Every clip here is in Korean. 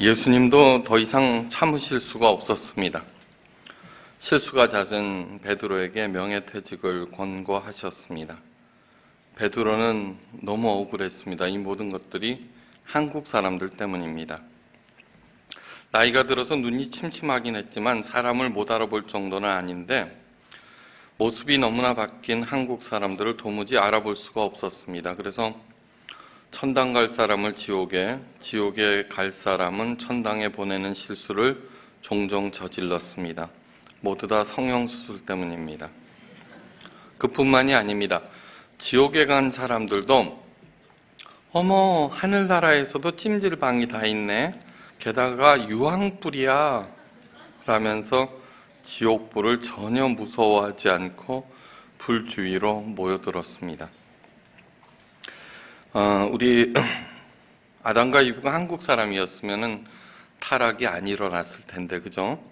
예수님도 더 이상 참으실 수가 없었습니다. 실수가 잦은 베드로에게 명예퇴직을 권고하셨습니다. 베드로는 너무 억울했습니다. 이 모든 것들이 한국 사람들 때문입니다. 나이가 들어서 눈이 침침하긴 했지만 사람을 못 알아볼 정도는 아닌데 모습이 너무나 바뀐 한국 사람들을 도무지 알아볼 수가 없었습니다. 그래서 천당 갈 사람을 지옥에, 지옥에 갈 사람은 천당에 보내는 실수를 종종 저질렀습니다. 모두 다 성형수술 때문입니다. 그뿐만이 아닙니다. 지옥에 간 사람들도 어머 하늘나라에서도 찜질방이 다 있네, 게다가 유황불이야 라면서 지옥불을 전혀 무서워하지 않고 불 주위로 모여들었습니다. 우리 아담과 이브가 한국 사람이었으면 타락이 안 일어났을 텐데, 그죠?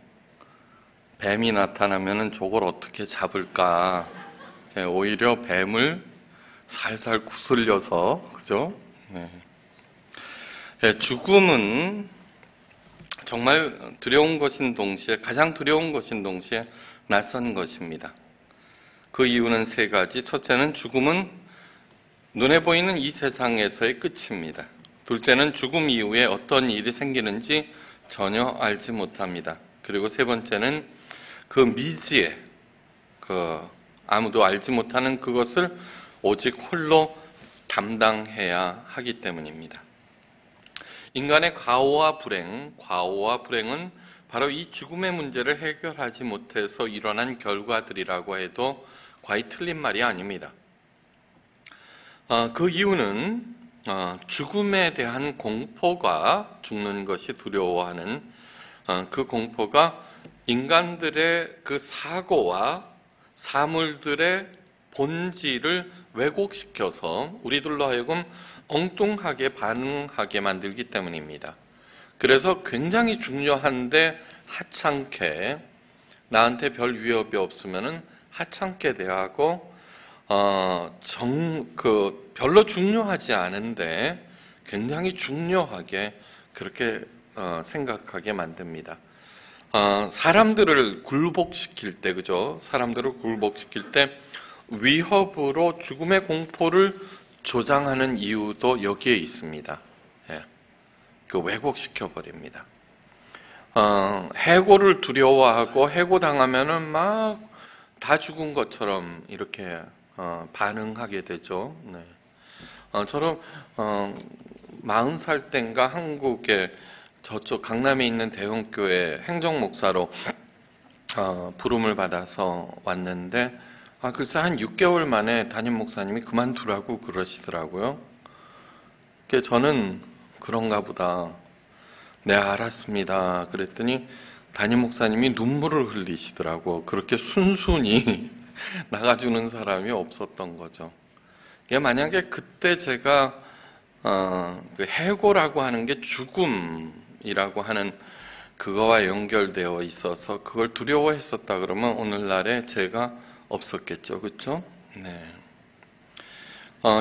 뱀이 나타나면 저걸 어떻게 잡을까, 네, 오히려 뱀을 살살 구슬려서, 그죠? 네. 네, 죽음은 정말 두려운 것인 동시에, 가장 두려운 것인 동시에 낯선 것입니다. 그 이유는 세 가지. 첫째는 죽음은 눈에 보이는 이 세상에서의 끝입니다. 둘째는 죽음 이후에 어떤 일이 생기는지 전혀 알지 못합니다. 그리고 세 번째는 그 미지의, 아무도 알지 못하는 그것을 오직 홀로 담당해야 하기 때문입니다. 인간의 과오와 불행, 과오와 불행은 바로 이 죽음의 문제를 해결하지 못해서 일어난 결과들이라고 해도 과히 틀린 말이 아닙니다. 그 이유는 죽음에 대한 공포가, 죽는 것이 두려워하는 그 공포가 인간들의 그 사고와 사물들의 본질을 왜곡시켜서 우리들로 하여금 엉뚱하게 반응하게 만들기 때문입니다. 그래서 굉장히 중요한데 하찮게, 나한테 별 위협이 없으면 하찮게 대하고, 별로 중요하지 않은데 굉장히 중요하게 그렇게 생각하게 만듭니다. 사람들을 굴복시킬 때, 그죠? 사람들을 굴복시킬 때 위협으로 죽음의 공포를 조장하는 이유도 여기에 있습니다. 예. 그 왜곡시켜버립니다. 해고를 두려워하고 해고당하면은 막 다 죽은 것처럼 이렇게 반응하게 되죠. 네. 저는 40살 땐가 한국에 저쪽 강남에 있는 대형교회 행정목사로 부름을 받아서 왔는데, 글쎄 한 6개월 만에 담임 목사님이 그만두라고 그러시더라고요. 저는 그런가 보다, 네 알았습니다 그랬더니 담임 목사님이 눈물을 흘리시더라고. 그렇게 순순히 나가주는 사람이 없었던 거죠. 만약에 그때 제가 그 해고라고 하는 게 죽음이라고 하는 그거와 연결되어 있어서 그걸 두려워했었다 그러면 오늘날에 제가 없었겠죠, 그렇죠? 네.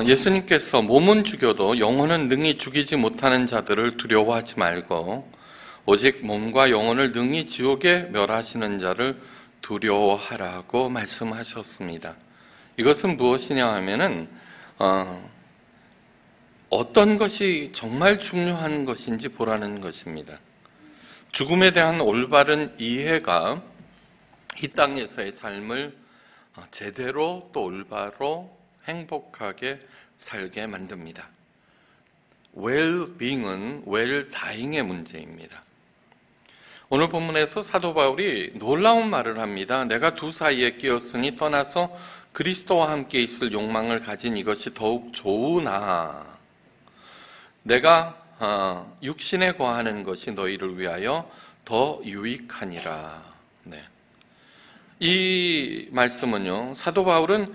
예수님께서 몸은 죽여도 영혼은 능히 죽이지 못하는 자들을 두려워하지 말고 오직 몸과 영혼을 능히 지옥에 멸하시는 자를 두려워하라고 말씀하셨습니다. 이것은 무엇이냐 하면은 어떤 것이 정말 중요한 것인지 보라는 것입니다. 죽음에 대한 올바른 이해가 이 땅에서의 삶을 제대로 또 올바로 행복하게 살게 만듭니다. 웰빙은 웰다잉의 문제입니다. 오늘 본문에서 사도 바울이 놀라운 말을 합니다. 내가 두 사이에 끼었으니 떠나서 그리스도와 함께 있을 욕망을 가진 이것이 더욱 좋으나 내가 육신에 거하는 것이 너희를 위하여 더 유익하니라. 네. 이 말씀은요, 사도 바울은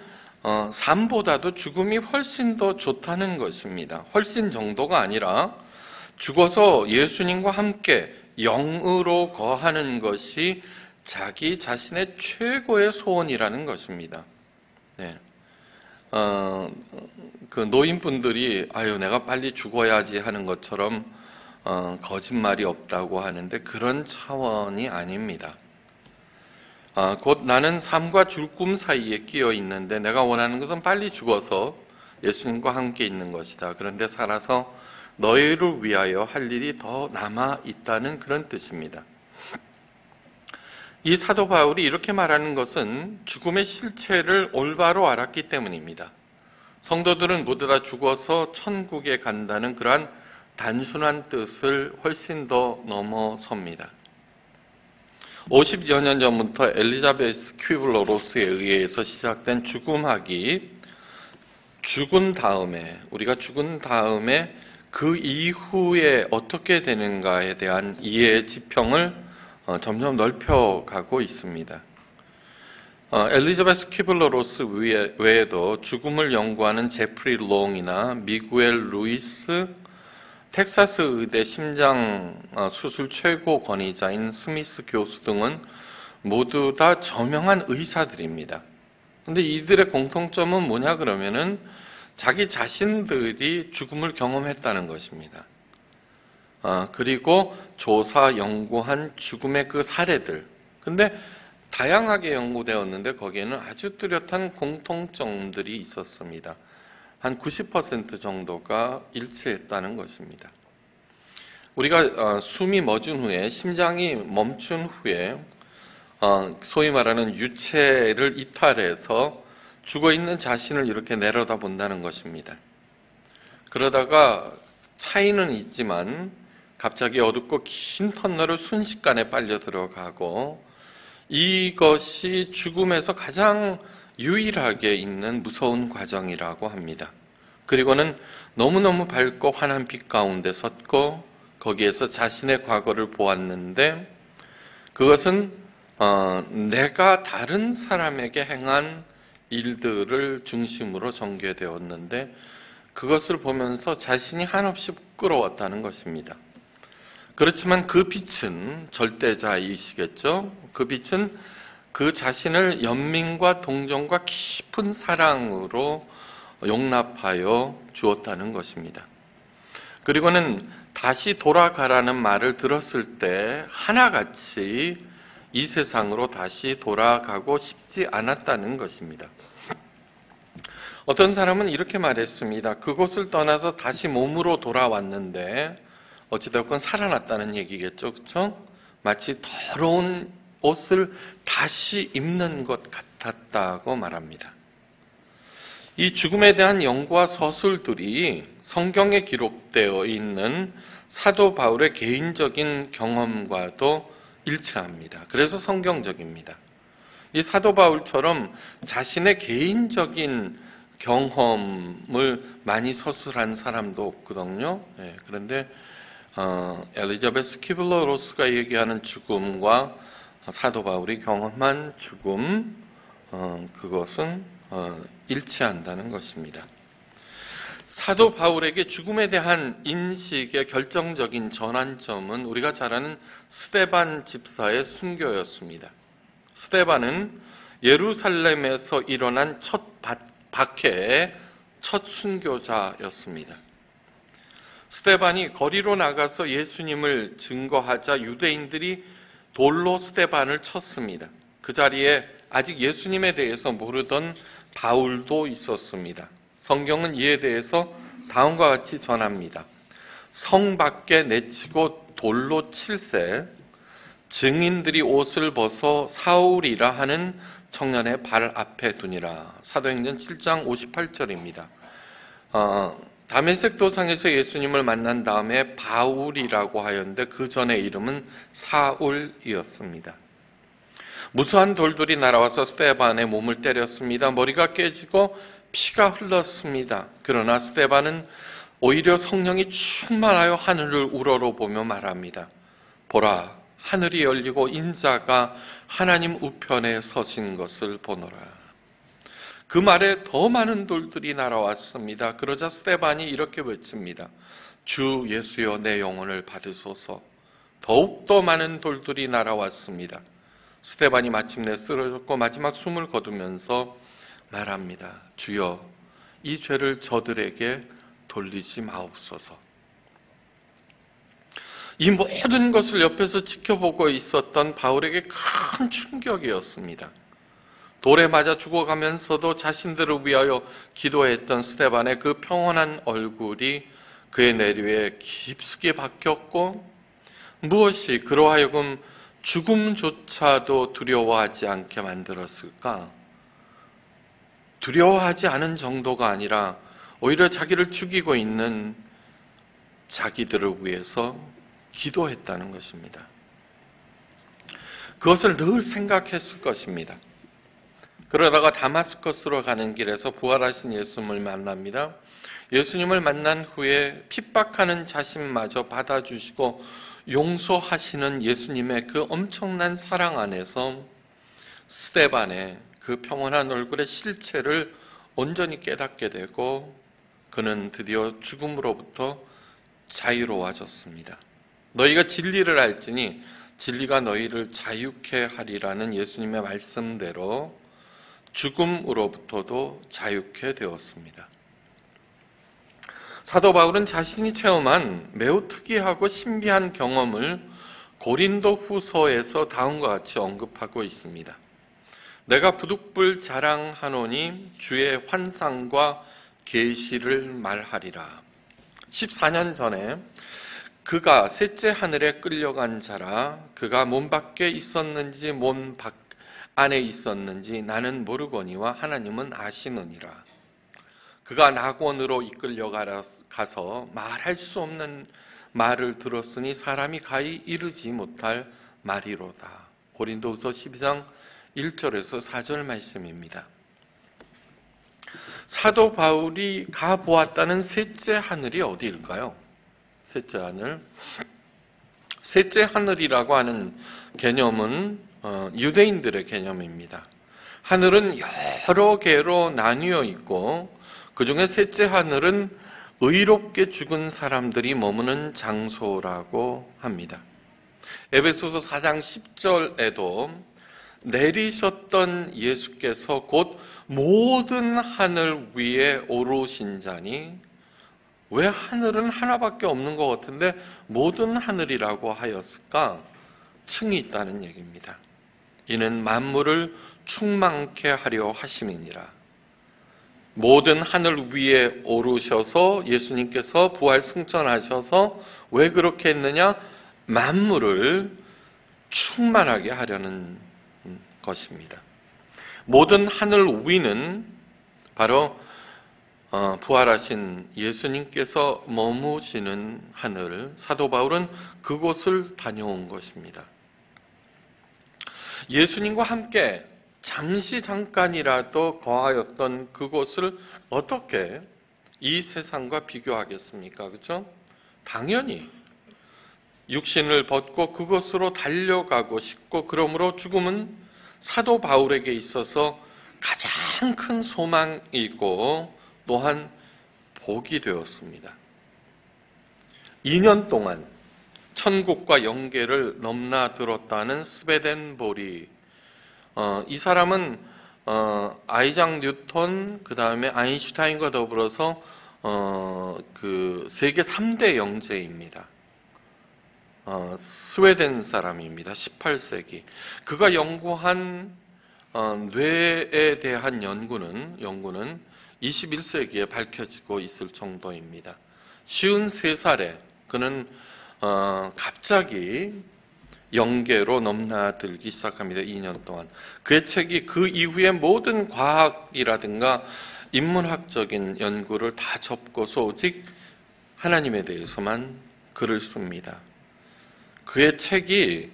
삶보다도 죽음이 훨씬 더 좋다는 것입니다. 훨씬 정도가 아니라 죽어서 예수님과 함께 영으로 거하는 것이 자기 자신의 최고의 소원이라는 것입니다. 네. 그 노인분들이 아유 내가 빨리 죽어야지 하는 것처럼 거짓말이 없다고 하는데 그런 차원이 아닙니다. 곧 나는 삶과 죽음 사이에 끼어 있는데 내가 원하는 것은 빨리 죽어서 예수님과 함께 있는 것이다. 그런데 살아서 너희를 위하여 할 일이 더 남아 있다는 그런 뜻입니다. 이 사도 바울이 이렇게 말하는 것은 죽음의 실체를 올바로 알았기 때문입니다. 성도들은 모두 다 죽어서 천국에 간다는 그러한 단순한 뜻을 훨씬 더 넘어섭니다. 50여 년 전부터 엘리자베스 퀴블러로스에 의해서 시작된 죽음학이 우리가 죽은 다음에 그 이후에 어떻게 되는가에 대한 이해의 지평을 점점 넓혀가고 있습니다. 엘리자베스 퀴블러로스 외에도 죽음을 연구하는 제프리 롱이나 미구엘 루이스, 텍사스 의대 심장 수술 최고 권위자인 스미스 교수 등은 모두 다 저명한 의사들입니다. 그런데 이들의 공통점은 뭐냐 그러면은 자기 자신들이 죽음을 경험했다는 것입니다. 그리고 조사, 연구한 죽음의 그 사례들. 근데 다양하게 연구되었는데 거기에는 아주 뚜렷한 공통점들이 있었습니다. 한 90% 정도가 일치했다는 것입니다. 우리가 숨이 멎은 후에, 심장이 멈춘 후에 소위 말하는 유체를 이탈해서 죽어있는 자신을 이렇게 내려다본다는 것입니다. 그러다가 차이는 있지만 갑자기 어둡고 긴 터널을 순식간에 빨려 들어가고, 이것이 죽음에서 가장 유일하게 있는 무서운 과정이라고 합니다. 그리고는 너무너무 밝고 환한 빛 가운데 섰고 거기에서 자신의 과거를 보았는데 그것은 내가 다른 사람에게 행한 일들을 중심으로 전개되었는데 그것을 보면서 자신이 한없이 부끄러웠다는 것입니다. 그렇지만 그 빛은 절대자이시겠죠. 그 빛은 그 자신을 연민과 동정과 깊은 사랑으로 용납하여 주었다는 것입니다. 그리고는 다시 돌아가라는 말을 들었을 때 하나같이 이 세상으로 다시 돌아가고 싶지 않았다는 것입니다. 어떤 사람은 이렇게 말했습니다. 그곳을 떠나서 다시 몸으로 돌아왔는데 어찌됐건 살아났다는 얘기겠죠. 그렇죠? 마치 더러운 옷을 다시 입는 것 같았다고 말합니다. 이 죽음에 대한 연구와 서술들이 성경에 기록되어 있는 사도 바울의 개인적인 경험과도 일치합니다. 그래서 성경적입니다. 이 사도 바울처럼 자신의 개인적인 경험을 많이 서술한 사람도 없거든요. 그런데 엘리자베스 퀴블러로스가 얘기하는 죽음과 사도 바울이 경험한 죽음, 그것은 일치한다는 것입니다. 사도 바울에게 죽음에 대한 인식의 결정적인 전환점은 우리가 잘 아는 스데반 집사의 순교였습니다. 스데반은 예루살렘에서 일어난 첫 박해의 첫 순교자였습니다. 스데반이 거리로 나가서 예수님을 증거하자 유대인들이 돌로 스데반을 쳤습니다. 그 자리에 아직 예수님에 대해서 모르던 바울도 있었습니다. 성경은 이에 대해서 다음과 같이 전합니다. 성 밖에 내치고 돌로 칠세 증인들이 옷을 벗어 사울이라 하는 청년의 발 앞에 두니라. 사도행전 7장 58절입니다. 다메섹 도상에서 예수님을 만난 다음에 바울이라고 하였는데 그 전의 이름은 사울이었습니다. 무수한 돌들이 날아와서 스데반의 몸을 때렸습니다. 머리가 깨지고 피가 흘렀습니다. 그러나 스데반은 오히려 성령이 충만하여 하늘을 우러러보며 말합니다. 보라, 하늘이 열리고 인자가 하나님 우편에 서신 것을 보노라. 그 말에 더 많은 돌들이 날아왔습니다. 그러자 스데반이 이렇게 외칩니다. 주 예수여 내 영혼을 받으소서. 더욱더 많은 돌들이 날아왔습니다. 스데반이 마침내 쓰러졌고 마지막 숨을 거두면서 말합니다. 주여, 이 죄를 저들에게 돌리지 마옵소서. 이 모든 것을 옆에서 지켜보고 있었던 바울에게 큰 충격이었습니다. 돌에 맞아 죽어가면서도 자신들을 위하여 기도했던 스데반의 그 평온한 얼굴이 그의 내류에 깊숙이 박혔고, 무엇이 그로 하여금 죽음조차도 두려워하지 않게 만들었을까? 두려워하지 않은 정도가 아니라 오히려 자기를 죽이고 있는 자기들을 위해서 기도했다는 것입니다. 그것을 늘 생각했을 것입니다. 그러다가 다마스커스로 가는 길에서 부활하신 예수님을 만납니다. 예수님을 만난 후에 핍박하는 자신마저 받아주시고 용서하시는 예수님의 그 엄청난 사랑 안에서 스데반의 그 평온한 얼굴의 실체를 온전히 깨닫게 되고, 그는 드디어 죽음으로부터 자유로워졌습니다. 너희가 진리를 알지니 진리가 너희를 자유케 하리라는 예수님의 말씀대로 죽음으로부터도 자유케 되었습니다. 사도 바울은 자신이 체험한 매우 특이하고 신비한 경험을 고린도 후서에서 다음과 같이 언급하고 있습니다. 내가 부득불 자랑하노니 주의 환상과 계시를 말하리라. 14년 전에 그가 셋째 하늘에 끌려간 자라. 그가 몸 밖에 있었는지 몸 밖 안에 있었는지 나는 모르거니와 하나님은 아시느니라. 그가 낙원으로 이끌려가서 말할 수 없는 말을 들었으니 사람이 가히 이르지 못할 말이로다. 고린도후서 12장 1절에서 4절 말씀입니다. 사도 바울이 가보았다는 셋째 하늘이 어디일까요? 셋째 하늘. 셋째 하늘이라고 하는 개념은 유대인들의 개념입니다. 하늘은 여러 개로 나뉘어 있고, 그 중에 셋째 하늘은 의롭게 죽은 사람들이 머무는 장소라고 합니다. 에베소서 4장 10절에도 내리셨던 예수께서 곧 모든 하늘 위에 오르신 자니, 왜 하늘은 하나밖에 없는 것 같은데 모든 하늘이라고 하였을까? 층이 있다는 얘기입니다. 이는 만물을 충만케 하려 하심이니라. 모든 하늘 위에 오르셔서 예수님께서 부활 승천하셔서 왜 그렇게 했느냐? 만물을 충만하게 하려는 것입니다. 모든 하늘 위는 바로 부활하신 예수님께서 머무시는 하늘, 사도 바울은 그곳을 다녀온 것입니다. 예수님과 함께 잠시 잠깐이라도 거하였던 그곳을 어떻게 이 세상과 비교하겠습니까? 그렇죠? 당연히 육신을 벗고 그곳으로 달려가고 싶고, 그러므로 죽음은 사도 바울에게 있어서 가장 큰 소망이고 또한 복이 되었습니다. 2년 동안 천국과 영계를 넘나들었다는 스웨덴 보리, 이 사람은 아이작 뉴턴, 그 다음에 아인슈타인과 더불어서 그 세계 3대 영재입니다. 스웨덴 사람입니다. 18세기. 그가 연구한 뇌에 대한 연구는 21세기에 밝혀지고 있을 정도입니다. 53살에 그는 갑자기 영계로 넘나들기 시작합니다. 2년 동안. 그의 책이 그 이후에 모든 과학이라든가 인문학적인 연구를 다 접고서 오직 하나님에 대해서만 글을 씁니다. 그의 책이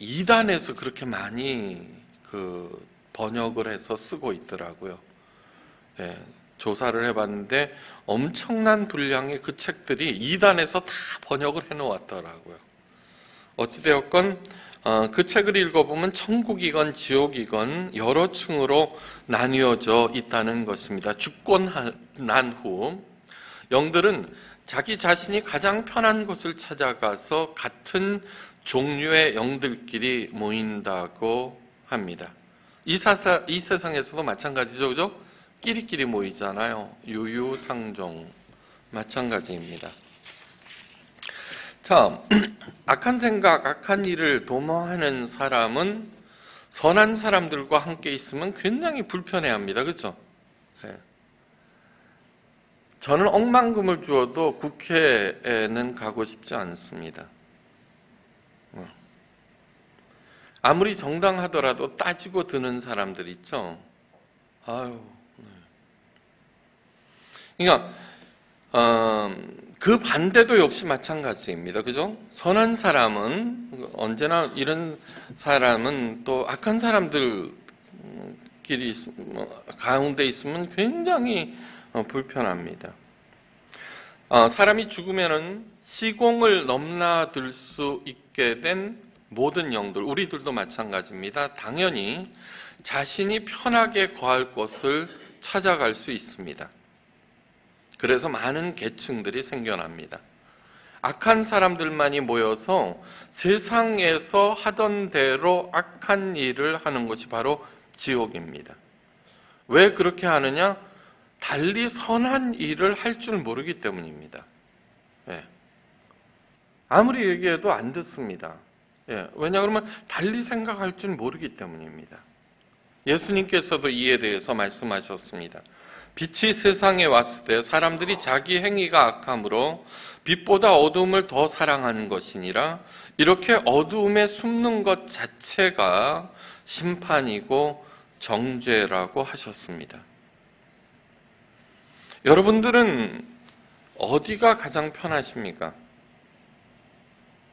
이단에서 그렇게 많이 그 번역을 해서 쓰고 있더라고요. 예, 조사를 해봤는데 엄청난 분량의 그 책들이 이단에서 다 번역을 해놓았더라고요. 어찌되었건 그 책을 읽어보면 천국이건 지옥이건 여러 층으로 나뉘어져 있다는 것입니다. 죽고 난 후 영들은 자기 자신이 가장 편한 곳을 찾아가서 같은 종류의 영들끼리 모인다고 합니다. 이 세상에서도 마찬가지죠. 그죠? 끼리끼리 모이잖아요. 유유상종. 마찬가지입니다. 자, 악한 생각, 악한 일을 도모하는 사람은 선한 사람들과 함께 있으면 굉장히 불편해합니다. 그렇죠? 네. 저는 억만금을 주어도 국회에는 가고 싶지 않습니다. 아무리 정당하더라도 따지고 드는 사람들 있죠. 아유. 그러니까 그 반대도 역시 마찬가지입니다. 그죠? 선한 사람은 언제나 이런 사람은 또 악한 사람들끼리 가운데 있으면 굉장히 불편합니다. 사람이 죽으면은 시공을 넘나들 수 있게 된 모든 영들, 우리들도 마찬가지입니다. 당연히 자신이 편하게 거할 것을 찾아갈 수 있습니다. 그래서 많은 계층들이 생겨납니다. 악한 사람들만이 모여서 세상에서 하던 대로 악한 일을 하는 것이 바로 지옥입니다. 왜 그렇게 하느냐? 달리 선한 일을 할 줄 모르기 때문입니다. 예. 아무리 얘기해도 안 듣습니다. 예, 왜냐 그러면 달리 생각할 줄 모르기 때문입니다. 예수님께서도 이에 대해서 말씀하셨습니다. 빛이 세상에 왔을 때 사람들이 자기 행위가 악함으로 빛보다 어두움을 더 사랑하는 것이니라. 이렇게 어두움에 숨는 것 자체가 심판이고 정죄라고 하셨습니다. 여러분들은 어디가 가장 편하십니까?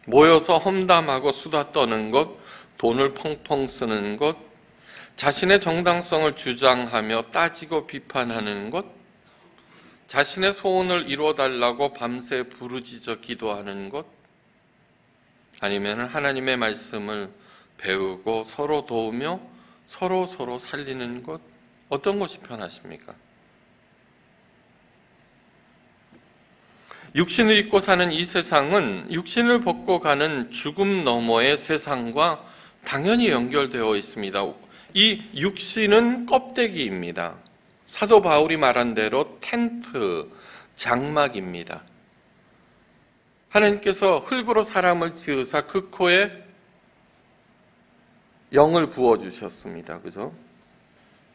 모여서 험담하고 수다 떠는 것, 돈을 펑펑 쓰는 것, 자신의 정당성을 주장하며 따지고 비판하는 것, 자신의 소원을 이루어달라고 밤새 부르짖어 기도하는 것, 아니면 하나님의 말씀을 배우고 서로 도우며 서로 살리는 것, 어떤 것이 편하십니까? 육신을 입고 사는 이 세상은 육신을 벗고 가는 죽음 너머의 세상과 당연히 연결되어 있습니다. 이 육신은 껍데기입니다. 사도 바울이 말한 대로 텐트, 장막입니다. 하나님께서 흙으로 사람을 지으사 그 코에 영을 부어주셨습니다. 그죠?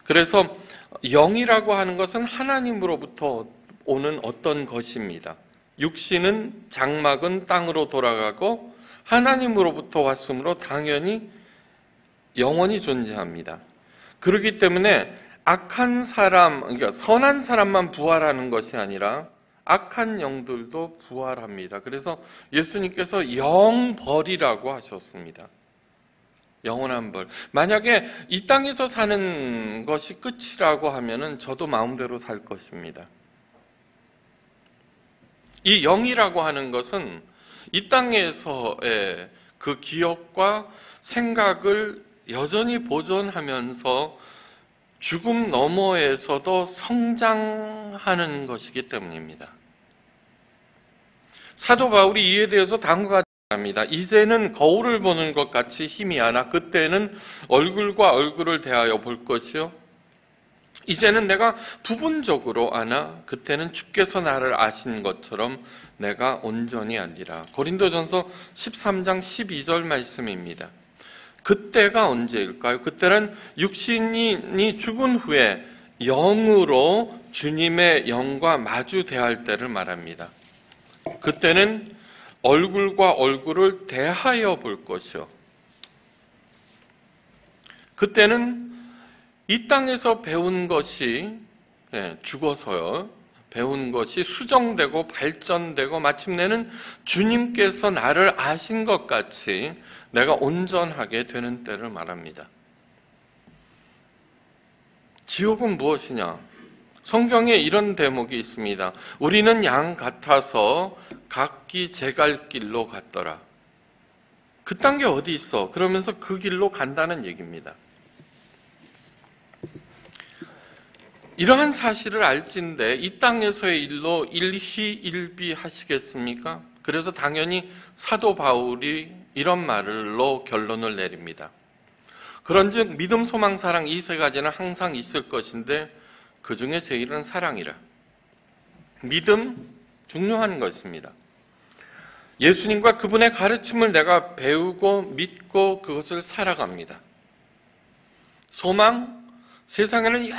그래서 영이라고 하는 것은 하나님으로부터 오는 어떤 것입니다. 육신은, 장막은 땅으로 돌아가고 하나님으로부터 왔으므로 당연히 영원히 존재합니다. 그렇기 때문에 악한 사람, 그러니까 선한 사람만 부활하는 것이 아니라 악한 영들도 부활합니다. 그래서 예수님께서 영벌이라고 하셨습니다. 영원한 벌. 만약에 이 땅에서 사는 것이 끝이라고 하면은 저도 마음대로 살 것입니다. 이 영이라고 하는 것은 이 땅에서의 그 기억과 생각을 여전히 보존하면서 죽음 너머에서도 성장하는 것이기 때문입니다. 사도 바울이 이에 대해서 다음과 같이 합니다. 이제는 거울을 보는 것 같이 힘이 하나 그때는 얼굴과 얼굴을 대하여 볼 것이요. 이제는 내가 부분적으로 아나 그때는 주께서 나를 아신 것처럼 내가 온전히 알리라. 고린도전서 13장 12절 말씀입니다. 그때가 언제일까요? 그때는 육신이 죽은 후에 영으로 주님의 영과 마주 대할 때를 말합니다. 그때는 얼굴과 얼굴을 대하여 볼 것이요. 그때는 이 땅에서 배운 것이 죽어서요. 배운 것이 수정되고 발전되고 마침내는 주님께서 나를 아신 것 같이 내가 온전하게 되는 때를 말합니다. 지옥은 무엇이냐? 성경에 이런 대목이 있습니다. 우리는 양 같아서 각기 제 갈 길로 갔더라. 그딴 게 어디 있어? 그러면서 그 길로 간다는 얘기입니다. 이러한 사실을 알진대 이 땅에서의 일로 일희일비 하시겠습니까? 그래서 당연히 사도 바울이 이런 말로 결론을 내립니다. 그런즉 믿음, 소망, 사랑 이 세 가지는 항상 있을 것인데 그 중에 제일은 사랑이라. 믿음 중요한 것입니다. 예수님과 그분의 가르침을 내가 배우고 믿고 그것을 살아갑니다. 소망, 세상에는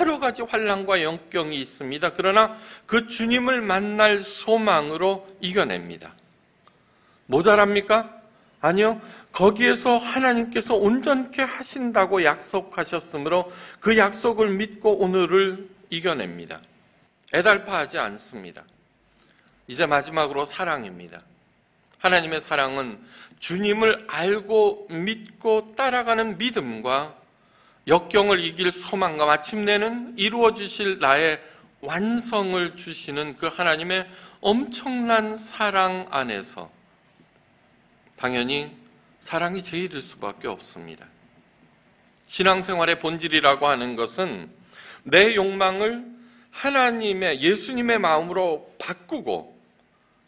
여러 가지 환난과 역경이 있습니다. 그러나 그 주님을 만날 소망으로 이겨냅니다. 모자랍니까? 아니요. 거기에서 하나님께서 온전케 하신다고 약속하셨으므로 그 약속을 믿고 오늘을 이겨냅니다. 애달파하지 않습니다. 이제 마지막으로 사랑입니다. 하나님의 사랑은 주님을 알고 믿고 따라가는 믿음과 역경을 이길 소망과 마침내는 이루어주실 나의 완성을 주시는 그 하나님의 엄청난 사랑 안에서 당연히 사랑이 제일일 수밖에 없습니다. 신앙생활의 본질이라고 하는 것은 내 욕망을 하나님의, 예수님의 마음으로 바꾸고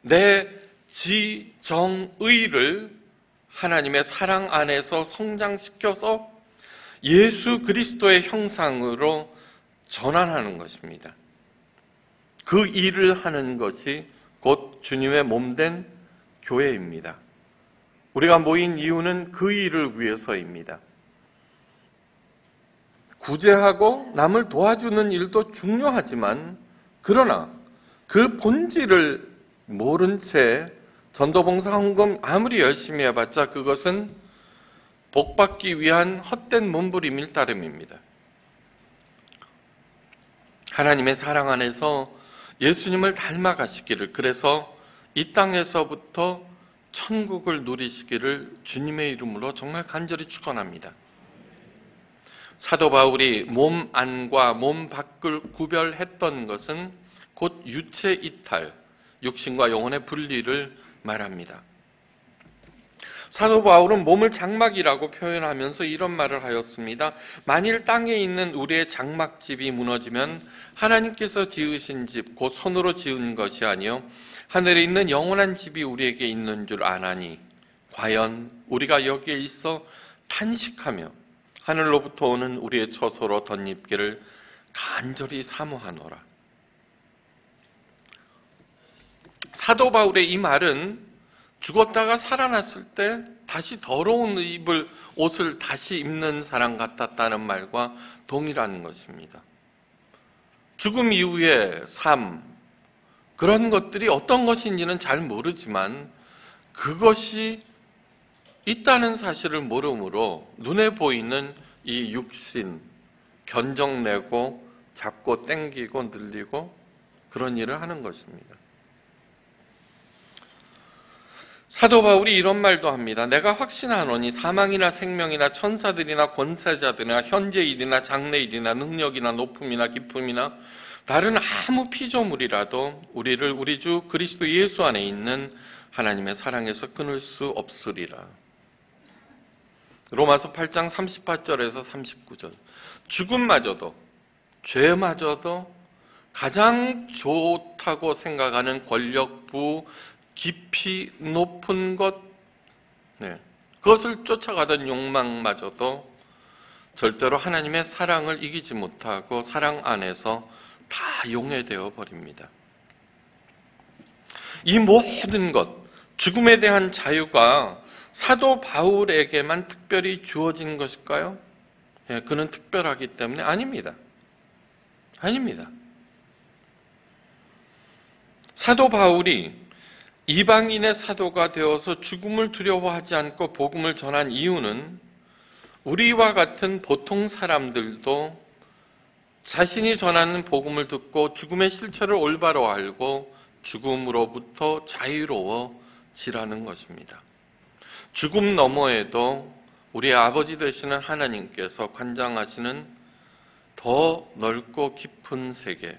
내 지정의를 하나님의 사랑 안에서 성장시켜서 예수 그리스도의 형상으로 전환하는 것입니다. 그 일을 하는 것이 곧 주님의 몸된 교회입니다. 우리가 모인 이유는 그 일을 위해서입니다. 구제하고 남을 도와주는 일도 중요하지만, 그러나 그 본질을 모른 채 전도봉사 헌금 아무리 열심히 해봤자 그것은 복받기 위한 헛된 몸부림일 따름입니다. 하나님의 사랑 안에서 예수님을 닮아가시기를, 그래서 이 땅에서부터 천국을 누리시기를 주님의 이름으로 정말 간절히 축원합니다. 사도 바울이 몸 안과 몸 밖을 구별했던 것은 곧 육체 이탈, 육신과 영혼의 분리를 말합니다. 사도 바울은 몸을 장막이라고 표현하면서 이런 말을 하였습니다. 만일 땅에 있는 우리의 장막집이 무너지면 하나님께서 지으신 집, 곧 손으로 지은 것이 아니요 하늘에 있는 영원한 집이 우리에게 있는 줄 아나니 과연 우리가 여기에 있어 탄식하며 하늘로부터 오는 우리의 처소로 덧입기를 간절히 사모하노라. 사도 바울의 이 말은 죽었다가 살아났을 때 다시 더러운 옷을 다시 입는 사람 같았다는 말과 동일한 것입니다. 죽음 이후의 삶, 그런 것들이 어떤 것인지는 잘 모르지만 그것이 있다는 사실을 모름으로 눈에 보이는 이 육신, 견적내고 잡고 땡기고 늘리고 그런 일을 하는 것입니다. 사도 바울이 이런 말도 합니다. 내가 확신하노니 사망이나 생명이나 천사들이나 권세자들이나 현재일이나 장래일이나 능력이나 높음이나 깊음이나 다른 아무 피조물이라도 우리를 우리 주 그리스도 예수 안에 있는 하나님의 사랑에서 끊을 수 없으리라. 로마서 8장 38절에서 39절. 죽음마저도, 죄마저도 가장 좋다고 생각하는 권력, 부, 깊이 높은 것, 그것을 쫓아가던 욕망마저도 절대로 하나님의 사랑을 이기지 못하고 사랑 안에서 다 용해되어 버립니다. 이 모든 것, 죽음에 대한 자유가 사도 바울에게만 특별히 주어진 것일까요? 그는 특별하기 때문에 아닙니다. 아닙니다. 사도 바울이 이방인의 사도가 되어서 죽음을 두려워하지 않고 복음을 전한 이유는 우리와 같은 보통 사람들도 자신이 전하는 복음을 듣고 죽음의 실체를 올바로 알고 죽음으로부터 자유로워지라는 것입니다. 죽음 너머에도 우리의 아버지 되시는 하나님께서 관장하시는 더 넓고 깊은 세계,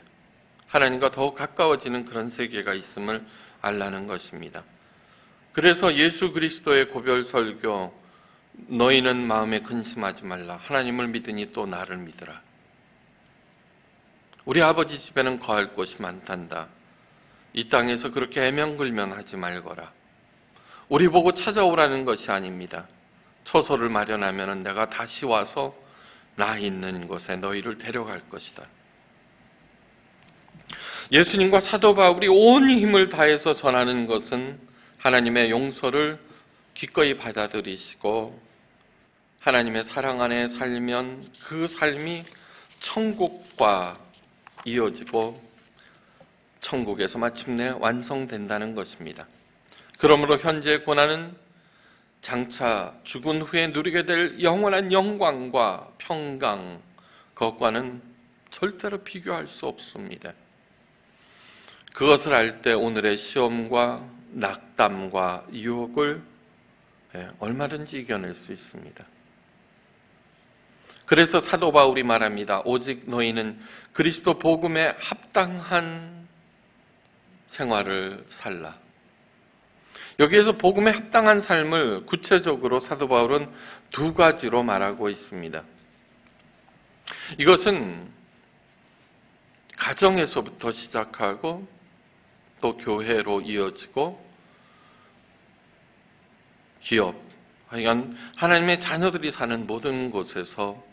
하나님과 더 가까워지는 그런 세계가 있음을 알라는 것입니다. 그래서 예수 그리스도의 고별 설교, 너희는 마음에 근심하지 말라, 하나님을 믿으니 또 나를 믿으라, 우리 아버지 집에는 거할 곳이 많단다, 이 땅에서 그렇게 애명글면하지 말거라, 우리 보고 찾아오라는 것이 아닙니다, 처소를 마련하면 내가 다시 와서 나 있는 곳에 너희를 데려갈 것이다. 예수님과 사도 바울이 온 힘을 다해서 전하는 것은 하나님의 용서를 기꺼이 받아들이시고 하나님의 사랑 안에 살면 그 삶이 천국과 이어지고 천국에서 마침내 완성된다는 것입니다. 그러므로 현재의 고난은 장차 죽은 후에 누리게 될 영원한 영광과 평강, 그것과는 절대로 비교할 수 없습니다. 그것을 알 때 오늘의 시험과 낙담과 유혹을 얼마든지 이겨낼 수 있습니다. 그래서 사도 바울이 말합니다. 오직 너희는 그리스도 복음에 합당한 생활을 살라. 여기에서 복음에 합당한 삶을 구체적으로 사도 바울은 두 가지로 말하고 있습니다. 이것은 가정에서부터 시작하고 또 교회로 이어지고 기업, 그러니까 하나님의 자녀들이 사는 모든 곳에서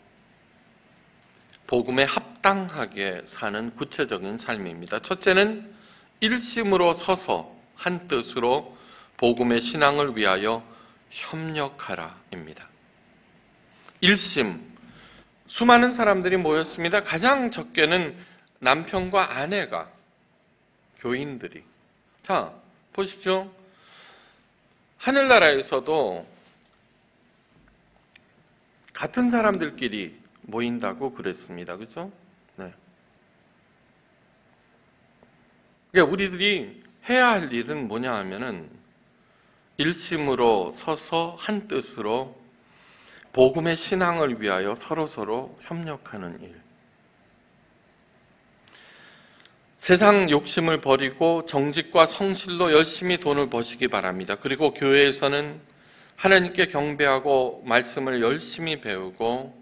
복음에 합당하게 사는 구체적인 삶입니다. 첫째는 일심으로 서서 한 뜻으로 복음의 신앙을 위하여 협력하라입니다. 일심, 수많은 사람들이 모였습니다. 가장 적게는 남편과 아내가, 교인들이. 자, 보십시오. 하늘나라에서도 같은 사람들끼리 모인다고 그랬습니다. 그렇죠? 네. 그러니까 우리들이 해야 할 일은 뭐냐 하면은 일심으로 서서 한 뜻으로 복음의 신앙을 위하여 서로서로 협력하는 일. 세상 욕심을 버리고 정직과 성실로 열심히 돈을 버시기 바랍니다. 그리고 교회에서는 하나님께 경배하고 말씀을 열심히 배우고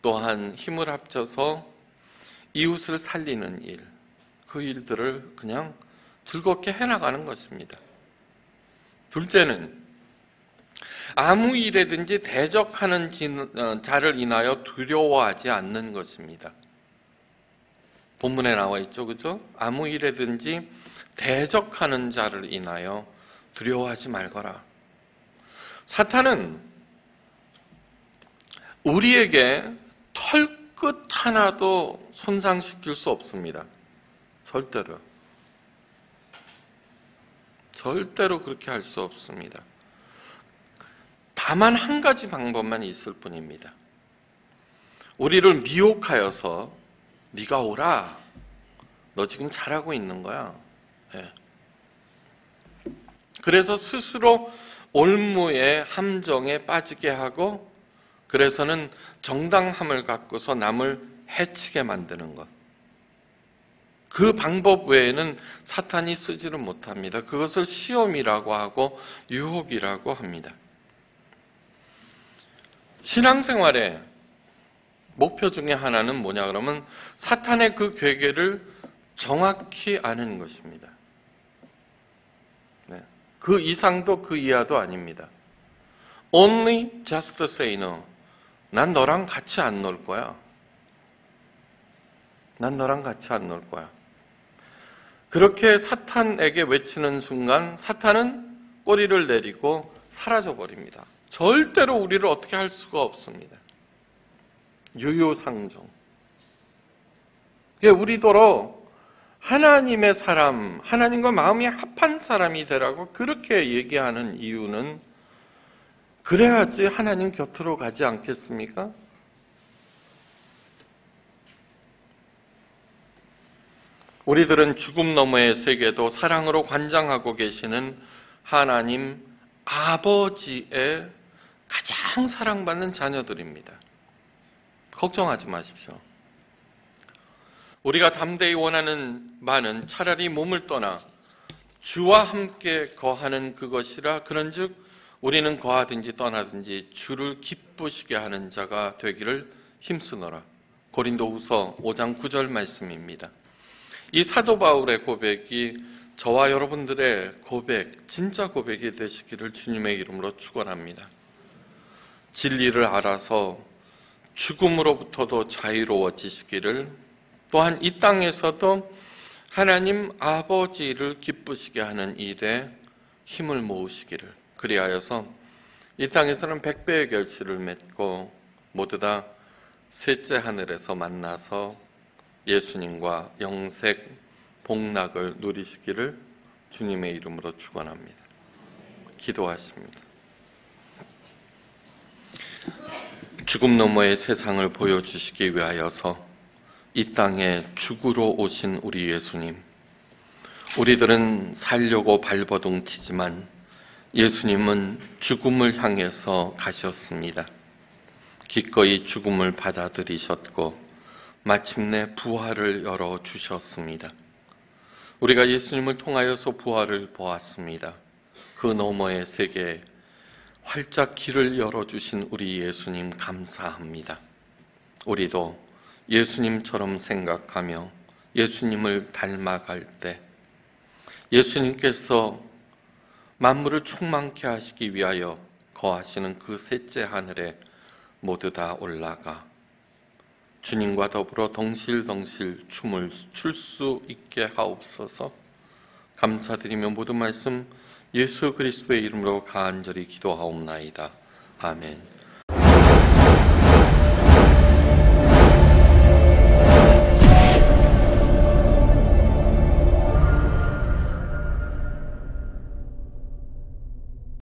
또한 힘을 합쳐서 이웃을 살리는 일, 그 일들을 그냥 즐겁게 해나가는 것입니다. 둘째는 아무 일에든지 대적하는 자를 인하여 두려워하지 않는 것입니다. 본문에 나와 있죠, 그죠? 아무 일에든지 대적하는 자를 인하여 두려워하지 말거라. 사탄은 우리에게 털끝 하나도 손상시킬 수 없습니다. 절대로. 절대로 그렇게 할 수 없습니다. 다만 한 가지 방법만 있을 뿐입니다. 우리를 미혹하여서 네가 오라. 너 지금 잘하고 있는 거야. 네. 그래서 스스로 올무의 함정에 빠지게 하고 그래서는 정당함을 갖고서 남을 해치게 만드는 것. 그 방법 외에는 사탄이 쓰지를 못합니다. 그것을 시험이라고 하고 유혹이라고 합니다. 신앙생활에 목표 중에 하나는 뭐냐 그러면 사탄의 그 궤계를 정확히 아는 것입니다. 네. 그 이상도 그 이하도 아닙니다. Only just say no. 난 너랑 같이 안 놀 거야. 난 너랑 같이 안 놀 거야. 그렇게 사탄에게 외치는 순간 사탄은 꼬리를 내리고 사라져버립니다. 절대로 우리를 어떻게 할 수가 없습니다. 유유상종. 우리더러 하나님의 사람, 하나님과 마음이 합한 사람이 되라고 그렇게 얘기하는 이유는 그래야지 하나님 곁으로 가지 않겠습니까? 우리들은 죽음 너머의 세계도 사랑으로 관장하고 계시는 하나님 아버지의 가장 사랑받는 자녀들입니다. 걱정하지 마십시오. 우리가 담대히 원하는 바는 차라리 몸을 떠나 주와 함께 거하는 그것이라 그런즉 우리는 거하든지 떠나든지 주를 기쁘시게 하는 자가 되기를 힘쓰노라. 고린도후서 5장 9절 말씀입니다. 이 사도 바울의 고백이 저와 여러분들의 고백, 진짜 고백이 되시기를 주님의 이름으로 축원합니다. 진리를 알아서 죽음으로부터도 자유로워지시기를, 또한 이 땅에서도 하나님 아버지를 기쁘시게 하는 일에 힘을 모으시기를. 그리하여서 이 땅에서는 100배의 결실을 맺고 모두 다 셋째 하늘에서 만나서 예수님과 영생 복락을 누리시기를 주님의 이름으로 축원합니다. 기도하십니다. 죽음 너머의 세상을 보여주시기 위하여서 이 땅에 죽으러 오신 우리 예수님, 우리들은 살려고 발버둥 치지만 예수님은 죽음을 향해서 가셨습니다. 기꺼이 죽음을 받아들이셨고 마침내 부활을 열어주셨습니다. 우리가 예수님을 통하여서 부활을 보았습니다. 그 너머의 세계에 활짝 길을 열어주신 우리 예수님 감사합니다. 우리도 예수님처럼 생각하며 예수님을 닮아갈 때 예수님께서 만물을 충만케 하시기 위하여 거하시는 그 셋째 하늘에 모두 다 올라가 주님과 더불어 덩실덩실 춤을 출 수 있게 하옵소서. 감사드리며 모든 말씀 예수 그리스도의 이름으로 간절히 기도하옵나이다. 아멘.